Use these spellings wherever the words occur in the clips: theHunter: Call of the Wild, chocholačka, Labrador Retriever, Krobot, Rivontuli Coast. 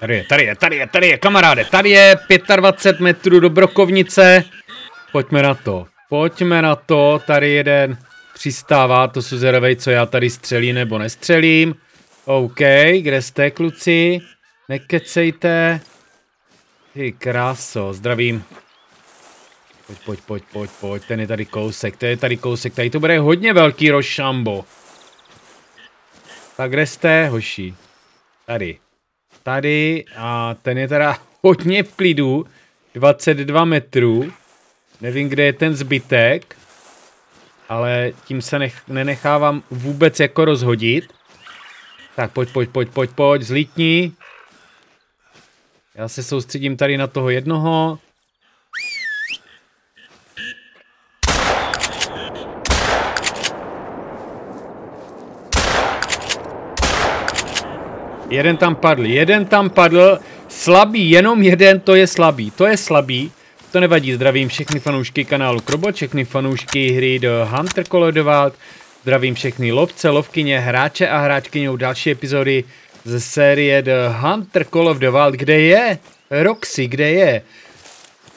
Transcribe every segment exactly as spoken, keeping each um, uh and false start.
Tady je, tady je, tady je, tady je, kamaráde, tady je dvacet pět metrů do brokovnice. Pojďme na to, pojďme na to, tady jeden přistává, to jsou zvědavej, co já tady střelím nebo nestřelím. OK, kde jste, kluci? Nekecejte. Ty kráso, zdravím. Pojď, pojď, pojď, pojď, pojď, ten je tady kousek, ten je tady kousek, tady to bude hodně velký rošambo. Tak kde jste, hoši? Tady. Tady a ten je teda hodně v klidu, dvacet dva metrů, nevím, kde je ten zbytek, ale tím se nech, nenechávám vůbec jako rozhodit. Tak pojď, pojď, pojď, pojď, pojď, zlítni. Já se soustředím tady na toho jednoho. Jeden tam padl, jeden tam padl, slabý, jenom jeden, to je slabý, to je slabý, to nevadí, zdravím všechny fanoušky kanálu Krobot, všechny fanoušky hry theHunter: Call of the Wild, zdravím všechny lovce, lovkyně, hráče a hráčkyně u další epizody ze série theHunter: Call of the Wild, kde je Roxy, kde je?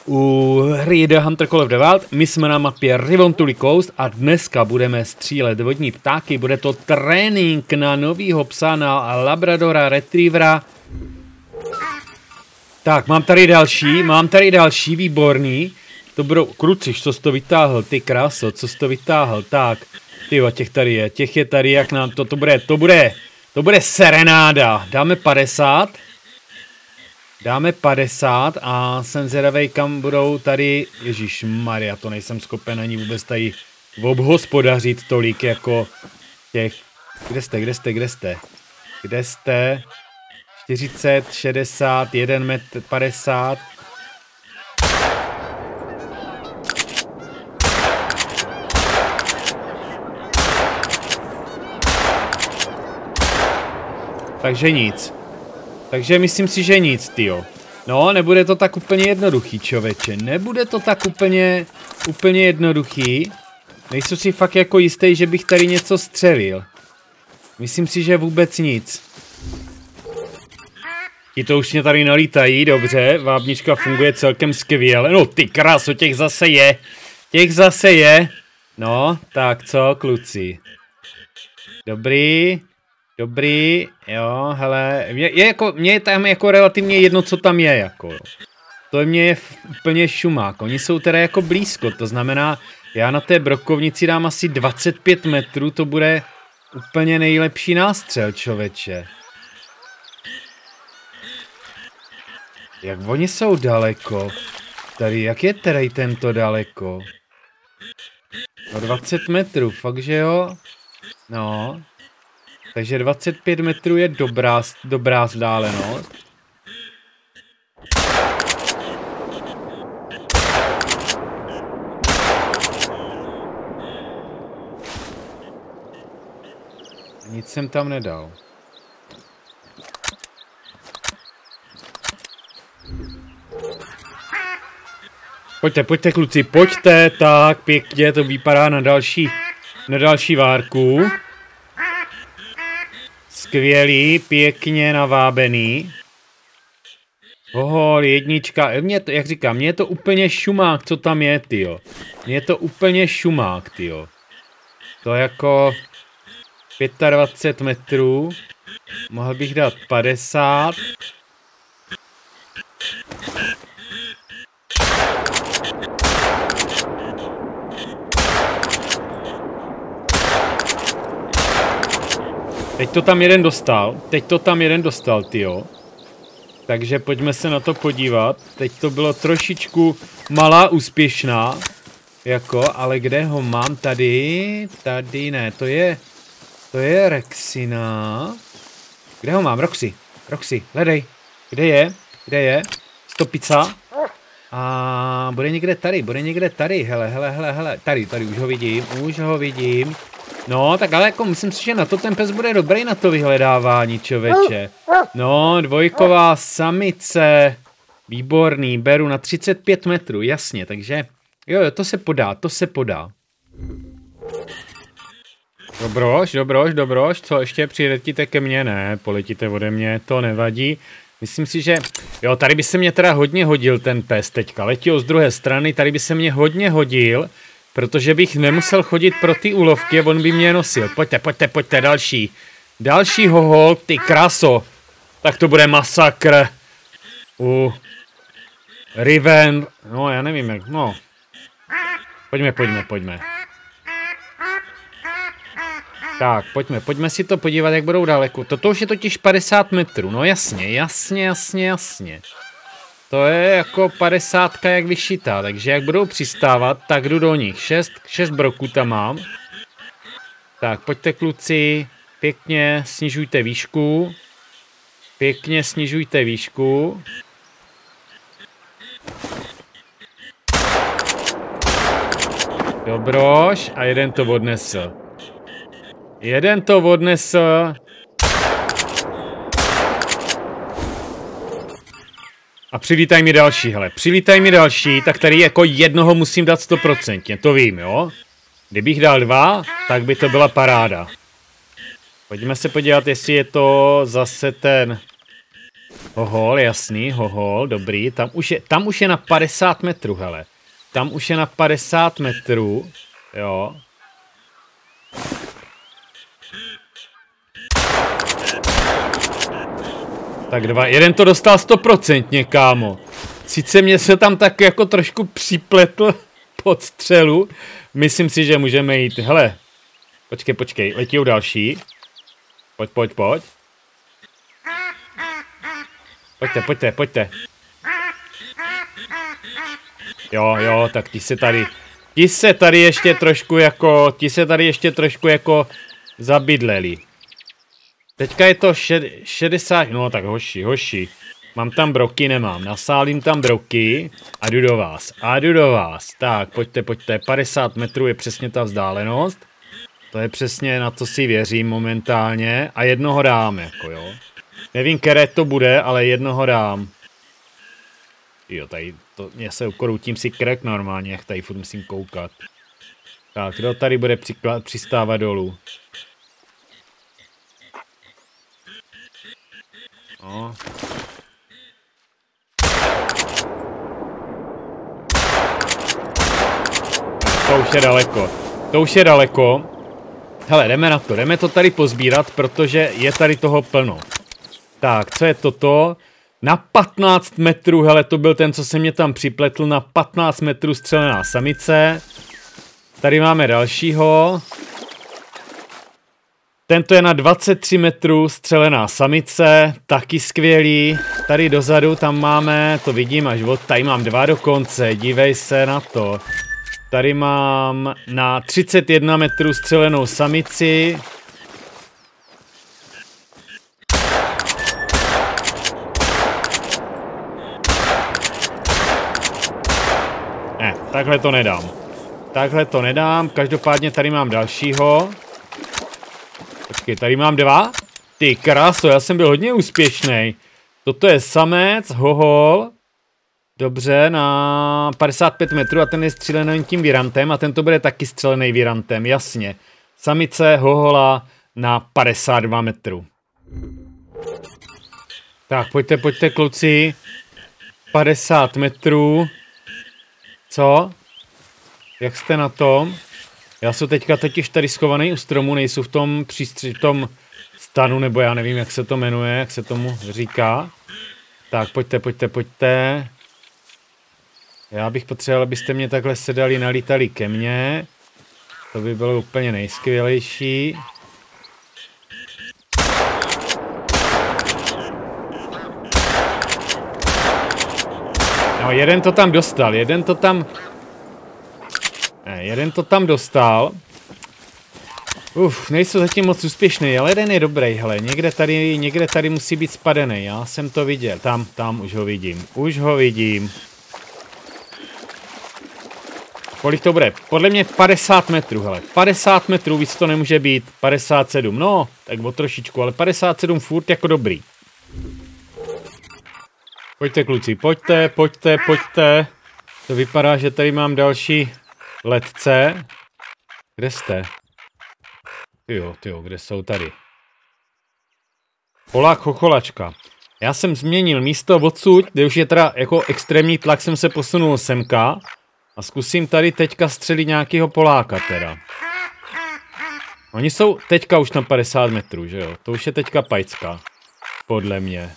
U hry theHunter: Call of the Wild, my jsme na mapě Rivontuli Coast a dneska budeme střílet vodní ptáky. Bude to trénink na novýho psa, na Labradora Retrievera. Tak, mám tady další, mám tady další, výborný. To budou, kruciš, co jsi to vytáhl, ty kráso, co jsi to vytáhl, tak. Tyjo, těch tady je, těch je tady, jak nám to, to bude, to bude, to bude serenáda. Dáme padesát. Dáme padesát a jsem zvědavej, kam budou tady, Ježíš Maria, to nejsem schopen ani vůbec tady obhospodařit tolik jako těch, kde jste, kde jste, kde jste, kde jste, čtyřicet, šedesát, jedna metr, padesát. Takže nic. Takže myslím si, že nic, tyjo. No, nebude to tak úplně jednoduchý, čověče. Nebude to tak úplně, úplně jednoduchý. Nejsem si fakt jako jistý, že bych tady něco střelil. Myslím si, že vůbec nic. Ti to už mě tady nalítají, dobře. Vábnička funguje celkem skvěle. No, ty kráso, těch zase je. Těch zase je. No, tak co, kluci. Dobrý. Dobrý, jo, hele, mě je, jako, mě je tam jako relativně jedno, co tam je, jako, to mě je úplně šumák, oni jsou teda jako blízko, to znamená, já na té brokovnici dám asi dvacet pět metrů, to bude úplně nejlepší nástřel, člověče. Jak oni jsou daleko, tady, jak je tady tento daleko? No dvacet metrů, fakt, že jo, no. Takže dvacet pět metrů je dobrá, dobrá vzdálenost. Nic jsem tam nedal. Pojďte, pojďte kluci, pojďte, tak pěkně to vypadá na další, na další várku. Skvělý, pěkně navábený. Ohol, jednička. Mě to, jak říkám, mně je to úplně šumák, co tam je, tyjo. Mně je to úplně šumák, tyjo. To jako dvacet pět metrů. Mohl bych dát padesát. Teď to tam jeden dostal, teď to tam jeden dostal, tyjo. Takže pojďme se na to podívat. Teď to bylo trošičku malá úspěšná, jako, ale kde ho mám? Tady, tady ne, to je, to je Rexina. Kde ho mám? Roxy, Roxy, hledej. Kde je, kde je? Stopica. A bude někde tady, bude někde tady, hele, hele, hele, hele. Tady, tady už ho vidím, už ho vidím. No, tak ale jako myslím si, že na to ten pes bude dobrý na to vyhledávání, čověče. No, dvojková samice. Výborný, beru na třicet pět metrů, jasně, takže jo, jo, to se podá, to se podá. Dobroš, dobroš, dobroš, co ještě přiletíte ke mně? Ne, poletíte ode mě, to nevadí. Myslím si, že... Jo, tady by se mě teda hodně hodil ten pes teďka. Letí ho z druhé strany, tady by se mě hodně hodil, protože bych nemusel chodit pro ty úlovky a on by mě nosil. Pojďte, pojďte, pojďte, další. Další hohol, ty kráso. Tak to bude masakr. U... Riven... No, já nevím jak, no. Pojďme, pojďme, pojďme. Tak, pojďme, pojďme si to podívat, jak budou daleko. Toto už je totiž padesát metrů, no jasně, jasně, jasně, jasně. To je jako padesátka jak vyšitá, takže jak budou přistávat, tak jdu do nich. Šest, šest broků tam mám. Tak, pojďte kluci, pěkně snižujte výšku. Pěkně snižujte výšku. Dobroš, a jeden to odnesl. Jeden to odnesl. A přilítaj mi další, hele, přilítaj mi další, tak tady jako jednoho musím dát stoprocentně, to vím, jo? Kdybych dal dva, tak by to byla paráda. Pojďme se podívat, jestli je to zase ten hohol, jasný, hohol, dobrý, tam už je, tam už je na padesát metrů, hele. Tam už je na padesát metrů, jo. Tak dva, jeden to dostal stoprocentně, kámo. Sice mě se tam tak jako trošku připletl pod střelu. Myslím si, že můžeme jít, hele. Počkej, počkej, letí další. Pojď, pojď, pojď. Pojďte, pojďte, pojďte. Jo, jo, tak ti se tady, ti se tady ještě trošku jako, ti se tady ještě trošku jako zabydleli. Teďka je to šedesát, no tak hoši, hoši. Mám tam broky, nemám, nasálím tam broky a jdu do vás, a jdu do vás. Tak, pojďte, pojďte, padesát metrů je přesně ta vzdálenost. To je přesně na co si věřím momentálně a jednoho dám, jako jo. Nevím, které to bude, ale jednoho dám. Jo, tady to, já se ukroutím si krk normálně, jak tady furt musím koukat. Tak, kdo tady bude přistávat dolů? No. To už je daleko, to už je daleko. Hele, jdeme na to, jdeme to tady pozbírat, protože je tady toho plno. Tak, co je toto? Na patnáct metrů, hele, to byl ten, co se mě tam připletl, na patnáct metrů střelená samice. Tady máme dalšího. Tento je na dvacet tři metrů střelená samice, taky skvělý. Tady dozadu tam máme, to vidím až od, tady mám dva dokonce, dívej se na to. Tady mám na třicet jedna metrů střelenou samici. Ne, takhle to nedám. Takhle to nedám, každopádně tady mám dalšího. Počkej, tady mám dva. Ty kráso, já jsem byl hodně úspěšný. Toto je samec, hohol. Dobře, na padesát pět metrů a ten je střílený tím virantem a tento bude taky střelený virantem, jasně. Samice, hohola na padesát dva metrů. Tak, pojďte, pojďte kluci. padesát metrů. Co? Jak jste na tom? Já jsem teďka totiž tady schovaný u stromu, nejsou v tom přístři, v tom stanu, nebo já nevím, jak se to jmenuje, jak se tomu říká. Tak, pojďte, pojďte, pojďte. Já bych potřeboval, abyste mě takhle sedali, nalítali ke mně. To by bylo úplně nejskvělejší. No, jeden to tam dostal, jeden to tam... Ne, jeden to tam dostal. Uf, nejsou zatím moc úspěšný, ale jeden je dobrý, hele, někde tady, někde tady musí být spadený, já jsem to viděl. Tam, tam, už ho vidím, už ho vidím. Kolik to bude? Podle mě padesát metrů, hele, padesát metrů, víc to nemůže být, padesát sedm, no, tak o trošičku, ale padesát sedm furt jako dobrý. Pojďte kluci, pojďte, pojďte, pojďte. To vypadá, že tady mám další... letce. Kde jste? Tyjo, tyjo, kde jsou tady? Polák chocholačka. Já jsem změnil místo odsud, kde už je teda jako extrémní tlak, jsem se posunul semka. A zkusím tady teďka střelit nějakého Poláka teda. Oni jsou teďka už na padesát metrů, že jo? To už je teďka pajcka. Podle mě.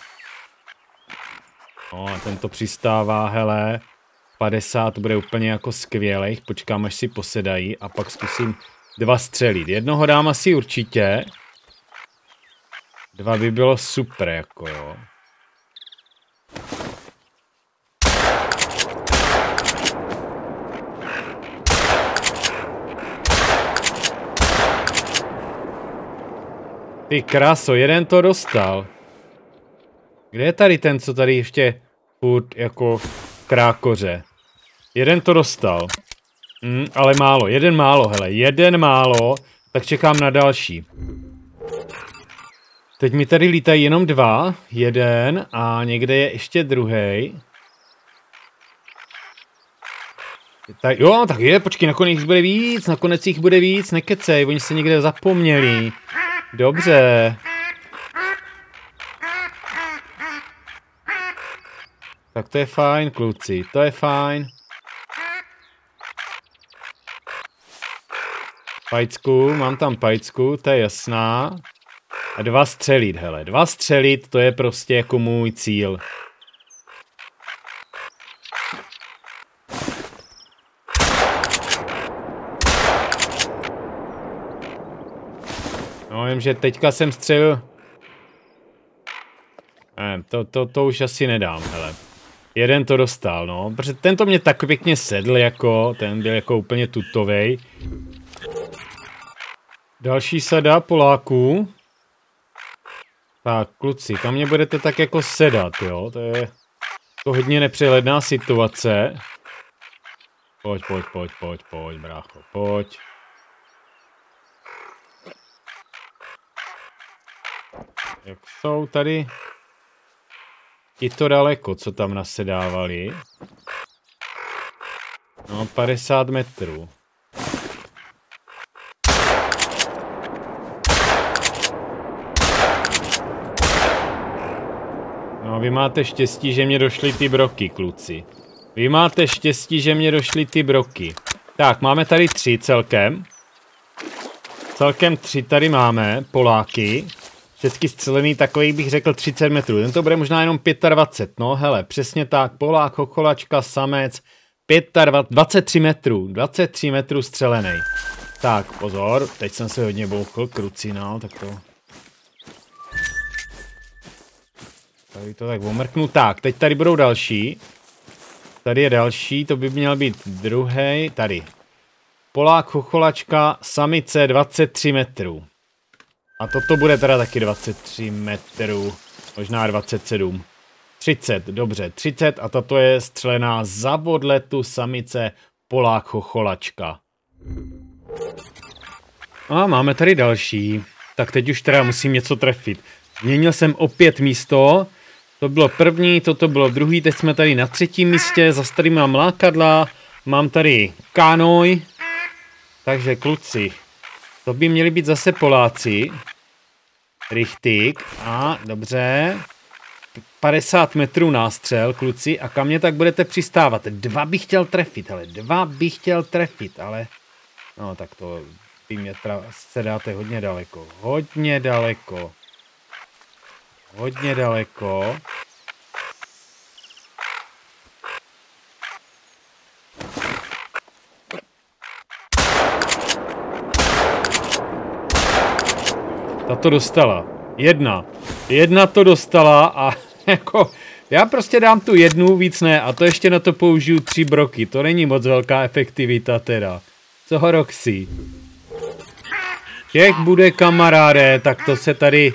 No a tento přistává, hele. padesát bude úplně jako skvělej. Počkám, až si posedají a pak zkusím dva střelit. Jednoho dám asi určitě. Dva by bylo super, jako jo. Ty kráso, jeden to dostal. Kde je tady ten, co tady ještě furt jako krákoře? Jeden to dostal. Mm, ale málo, jeden málo, hele, jeden málo, tak čekám na další. Teď mi tady lítají jenom dva, jeden a někde je ještě druhý. Jo, tak je, počkej, nakonec jich bude víc, nakonec jich bude víc, nekecej, oni se někde zapomněli. Dobře. Tak to je fajn, kluci, to je fajn. Pajcku, mám tam pajcku, to je jasná. A dva střelit, hele, dva střelit, to je prostě jako můj cíl. No, vím, že teďka jsem střelil. Ne, to, to, to už asi nedám, hele. Jeden to dostal, no, protože tento mě tak pěkně sedl, jako, ten byl jako úplně tutovej. Další sada Poláků. Tak, kluci, tam mě budete tak jako sedat, jo? To je to hodně nepřehledná situace. Pojď, pojď, pojď, pojď, pojď, brácho, pojď. Jak jsou tady? Ti to daleko, co tam nasedávali. No, padesát metrů. Vy máte štěstí, že mě došly ty broky, kluci. Vy máte štěstí, že mě došly ty broky. Tak, máme tady tři celkem. Celkem tři tady máme, Poláky. Všechny střelený, takový bych řekl třicet metrů. Tento bude možná jenom dvacet pět, no hele, přesně tak. Polák, chokolačka, samec, dvacet tři metrů. dvacet tři metrů střelený. Tak, pozor, teď jsem se hodně bouchl, krucinál, tak to... Tady to tak omrknu. Tak, teď tady budou další. Tady je další, to by měl být druhý. Tady. Polák, chocholačka, samice, dvacet tři metrů. A toto bude teda taky dvacet tři metrů. Možná dvacet sedm. třicet, dobře, třicet. A tato je střelená za odletu samice, Polák, chocholačka. A máme tady další. Tak teď už teda musím něco trefit. Měnil jsem opět místo. To bylo první, toto bylo druhý, teď jsme tady na třetím místě, zase tady mám lákadla, mám tady kanoj, takže kluci, to by měli být zase Poláci, richtig, a dobře, padesát metrů nástřel, kluci, a kam mě tak budete přistávat, dva bych chtěl trefit, ale dva bych chtěl trefit, ale, no tak to vy mě se dáte hodně daleko, hodně daleko. Hodně daleko. Ta to dostala. Jedna. Jedna to dostala a jako... Já prostě dám tu jednu, víc ne. A to ještě na to použiju tři broky. To není moc velká efektivita teda. Co ho Roxy? Jak bude, kamaráde, tak to se tady...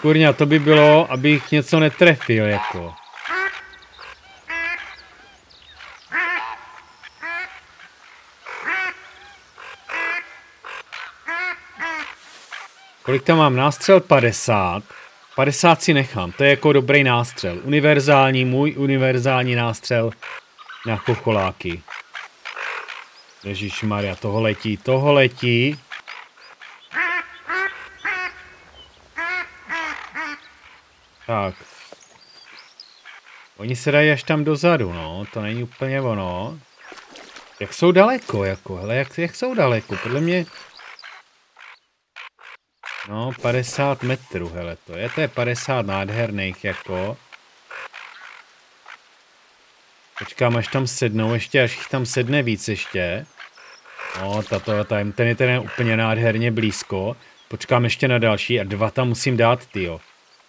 Kurňa, to by bylo, abych něco netrefil, jako. Kolik tam mám? Nástřel padesát. padesát si nechám, to je jako dobrý nástřel. Univerzální, můj univerzální nástřel na chocholáky. Ježišmarja, toho letí, toho letí. Tak, Oni se dají až tam dozadu, no, to není úplně ono. Jak jsou daleko, jako, hele, jak, jak jsou daleko, podle mě... No, padesát metrů, hele, to je, to je padesát nádherných, jako. Počkám, až tam sednou ještě, až jich tam sedne víc ještě. No, tato, ten, ten je ten úplně nádherně blízko. Počkám ještě na další a dva tam musím dát, tyjo.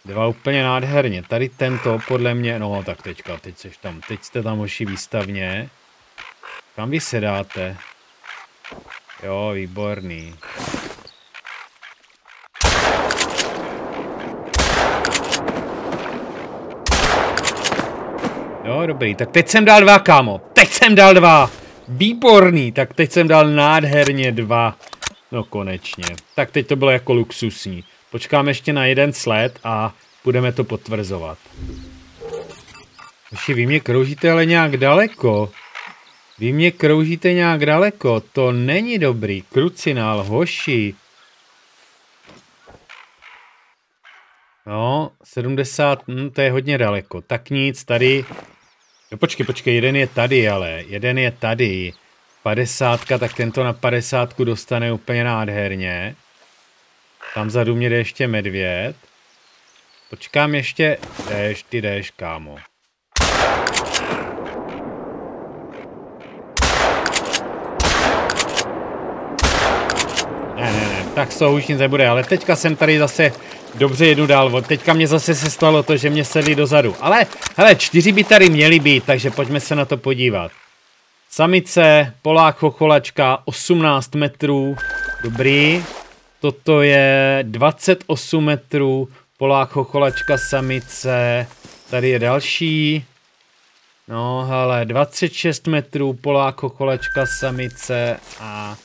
Dva úplně nádherně. Tady tento, podle mě, no tak teďka, teď seš tam, teď jste tam hoši výstavně. Kam vy sedáte? Jo, výborný. Jo, dobrý, tak teď jsem dal dva, kámo. Teď jsem dal dva. Výborný, tak teď jsem dal nádherně dva. No konečně. Tak teď to bylo jako luxusní. Počkáme ještě na jeden sled a budeme to potvrzovat. Ještě vy mě kroužíte ale nějak daleko. Vy mě kroužíte nějak daleko. To není dobrý. Krucinál, hoši. No, sedmdesát, hm, to je hodně daleko. Tak nic, tady... No počkej, počkej, jeden je tady, ale. Jeden je tady. Padesátka, tak tento na padesátku dostane úplně nádherně. Tam vzadu mě jde ještě medvěd. Počkám ještě... Jdeš, ty jdeš, kámo. Ne, ne, ne, tak to už nic nebude, ale teďka jsem tady zase... Dobře, jednu dál. Teďka mě zase se stalo to, že mě sedli dozadu. Ale, hele, čtyři by tady měly být, takže pojďme se na to podívat. Samice, polák chocholačka, osmnáct metrů. Dobrý. Toto je dvacet osm metrů. Polák chocholačka, samice. Tady je další. No, hele, dvacet šest metrů, polák chocholačka, samice. A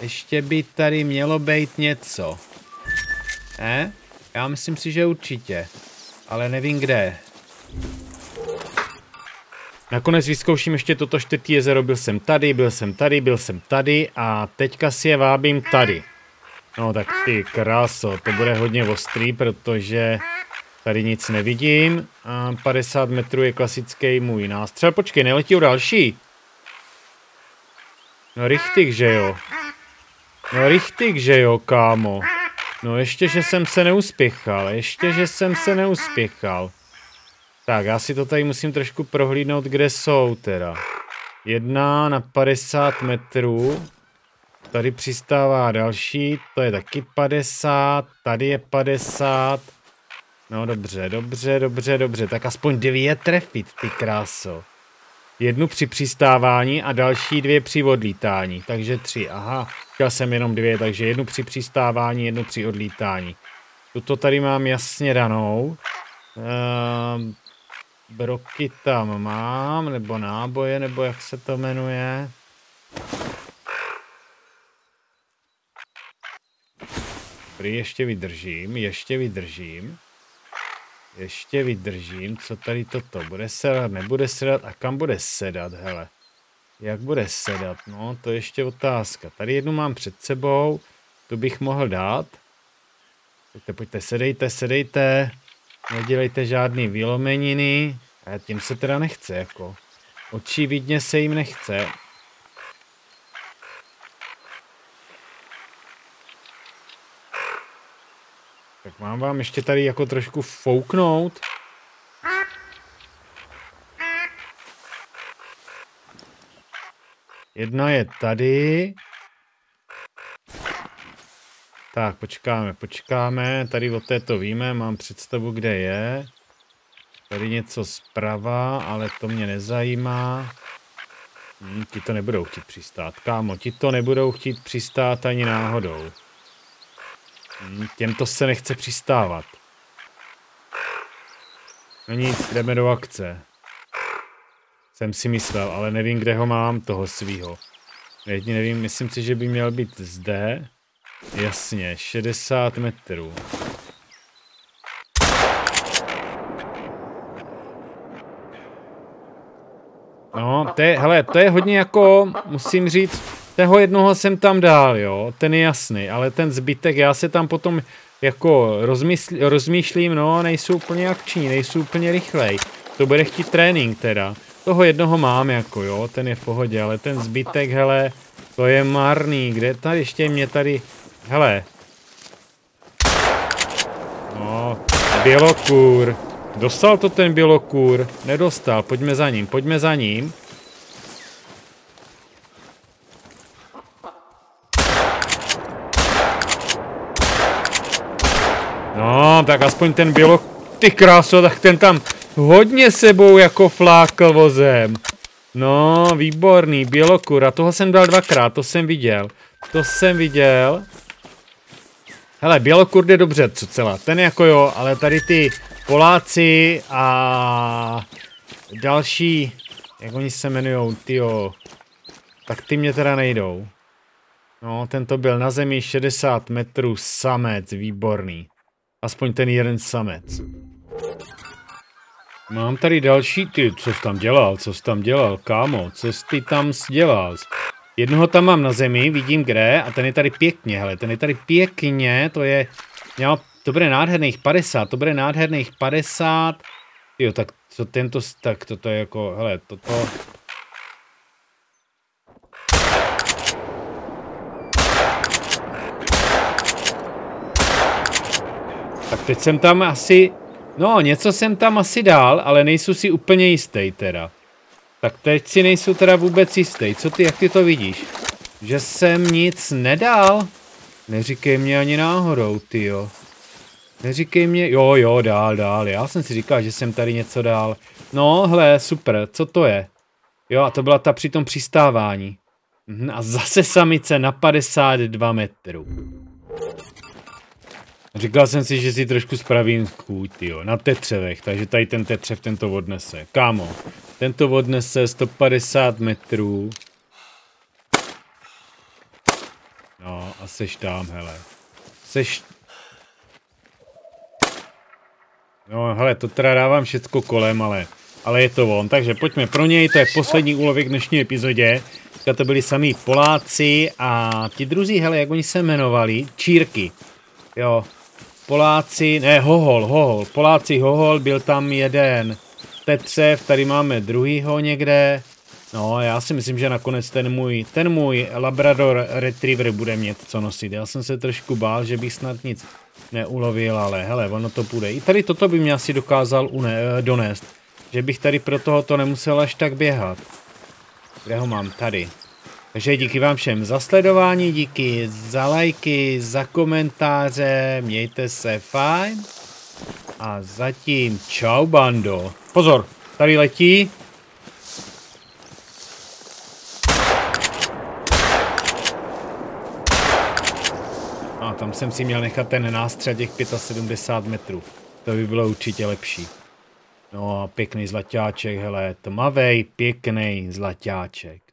ještě by tady mělo být něco. Ne? Já myslím si, že určitě, ale nevím kde. Nakonec vyzkouším ještě toto čtvrtý jezero, byl jsem tady, byl jsem tady, byl jsem tady a teďka si je vábím tady. No tak ty kráso, to bude hodně ostrý, protože tady nic nevidím a padesát metrů je klasický můj nástřel. Počkej, neletí o další? No richtig, že jo? No richtig, že jo, kámo? No ještě, že jsem se neuspěchal, ještě, že jsem se neuspěchal. Tak, já si to tady musím trošku prohlídnout, kde jsou teda. Jedna na padesát metrů. Tady přistává další, to je taky padesát, tady je padesát. No dobře, dobře, dobře, dobře, tak aspoň dvě trefit, ty kráso. Jednu při přistávání a další dvě při odlítání, takže tři, aha. Chtěl jsem jenom dvě, takže jednu při přistávání, jednu při odlítání. Tuto tady mám jasně danou. Ehm, broky tam mám, nebo náboje, nebo jak se to jmenuje. Prý ještě vydržím, ještě vydržím. Ještě vydržím, co tady toto, bude sedat, nebude sedat a kam bude sedat, hele. Jak bude sedat, no to ještě otázka. Tady jednu mám před sebou, tu bych mohl dát. Pojďte, pojďte, sedejte, sedejte, nedělejte žádný vylomeniny. A tím se teda nechce, jako. Očividně se jim nechce. Tak mám vám ještě tady jako trošku fouknout. Jedna je tady. Tak, počkáme, počkáme. Tady o této víme, mám představu, kde je. Tady něco zprava, ale to mě nezajímá. Hm, ti to nebudou chtít přistát. Kámo, ti to nebudou chtít přistát ani náhodou. Hm, těmto se nechce přistávat. No nic, jdeme do akce. Jsem si myslel, ale nevím, kde ho mám, toho svýho. Jedině nevím, myslím si, že by měl být zde. Jasně, šedesát metrů. No, to je, hele, to je hodně jako, musím říct, toho jednoho jsem tam dál, jo, ten je jasný, ale ten zbytek, já se tam potom jako rozmyslí, rozmýšlím, no, nejsou úplně akční, nejsou úplně rychlej. To bude chtít trénink teda. Toho jednoho mám jako jo, ten je v pohodě, ale ten zbytek, hele, to je marný. Kde tady ještě mě tady, hele. No, bělokůr. Dostal to ten bělokůr? Nedostal, pojďme za ním, pojďme za ním. No, tak aspoň ten bělok... Ty kráso, tak ten tam hodně sebou jako flákl vozem. No, výborný, bělokur. A toho jsem dal dvakrát, to jsem viděl. To jsem viděl. Hele, bělokur jde dobře, co celá. Ten jako jo, ale tady ty Poláci a další, jak oni se jmenujou, tyjo, tak ty mě teda nejdou. No, tento byl na zemi šedesát metrů samec, výborný. Aspoň ten jeden samec. Mám tady další, ty, co jsi tam dělal, co jsi tam dělal, kámo, co jsi ty tam dělal? Jednoho tam mám na zemi, vidím kde, a ten je tady pěkně, hele, ten je tady pěkně, to je, měl, to bude nádherných padesát, to bude nádherných padesát, jo, tak co tento, tak toto je jako, hele, toto. Tak teď jsem tam asi, no něco jsem tam asi dál, ale nejsou si úplně jistý teda. Tak teď si nejsou teda vůbec jistý, co ty, jak ty to vidíš? Že jsem nic nedal? Neříkej mě ani náhodou, tyjo. Neříkej mě, jo jo, dál, dál, já jsem si říkal, že jsem tady něco dál. No, hle, super, co to je? Jo, a to byla ta při tom přistávání. Mhm, a zase samice na padesát dva metrů. Říkal jsem si, že si trošku spravím kůj, tyjo, na tetřevech, takže tady ten tetřev tento odnese. Kámo, tento odnese sto padesát metrů. No a seš tam, hele. Seš... No hele, to teda dávám všecko kolem, ale, ale je to on. Takže pojďme pro něj, to je poslední úlovek v dnešní epizodě. To byli samí Poláci a ti druzí, hele, jak oni se jmenovali, Čírky. Jo, Poláci, ne, hohol, hohol, Poláci, hohol, byl tam jeden tetřev, tady máme druhýho někde. No, já si myslím, že nakonec ten můj, ten můj Labrador Retriever bude mít co nosit. Já jsem se trošku bál, že bych snad nic neulovil, ale hele, ono to půjde. I tady toto by mě asi dokázal une- donést, že bych tady pro tohoto nemusel až tak běhat. Kde ho mám? Tady. Takže díky vám všem za sledování, díky za lajky, za komentáře, mějte se fajn a zatím čau bando. Pozor, tady letí. A tam jsem si měl nechat ten nástřel těch sedmdesát pět metrů, to by bylo určitě lepší. No a pěkný zlaťáček, hele, tmavej, pěkný zlaťáček.